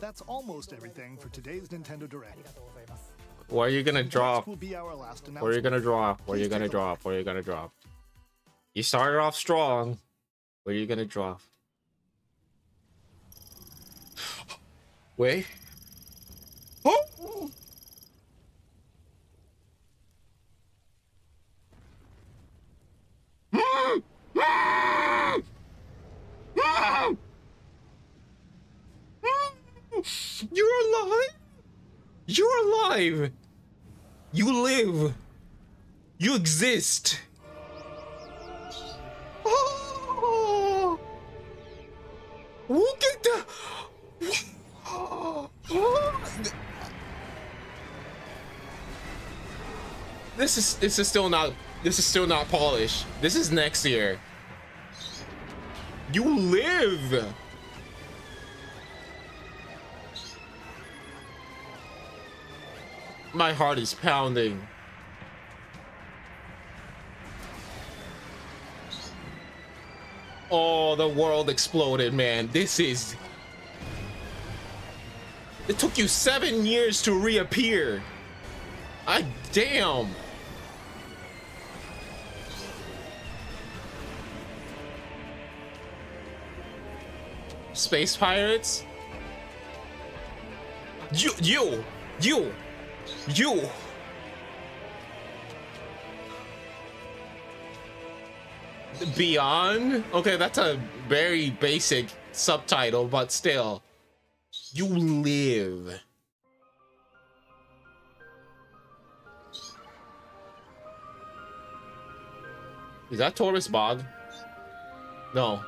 That's almost everything for today's Nintendo Direct. What are you gonna drop? What are you gonna drop? What are you gonna drop? What are you gonna drop? You started off strong. What are you gonna drop? Wait. Oh! You're alive? You're alive! You live! You exist! Oh! Look at that! This is still not polished. This is next year. You live! My heart is pounding. Oh, the world exploded, man. This is... It took you 7 years to reappear. I damn. Space pirates? You! Beyond? Okay, that's a very basic subtitle, but still. You live. Is that Taurus Bog? No.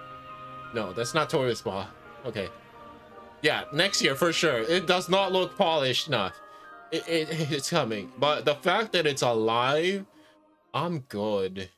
No, that's not Taurus Bog. Okay. Yeah, next year for sure. It does not look polished enough. It's coming, but the fact that it's alive, I'm good.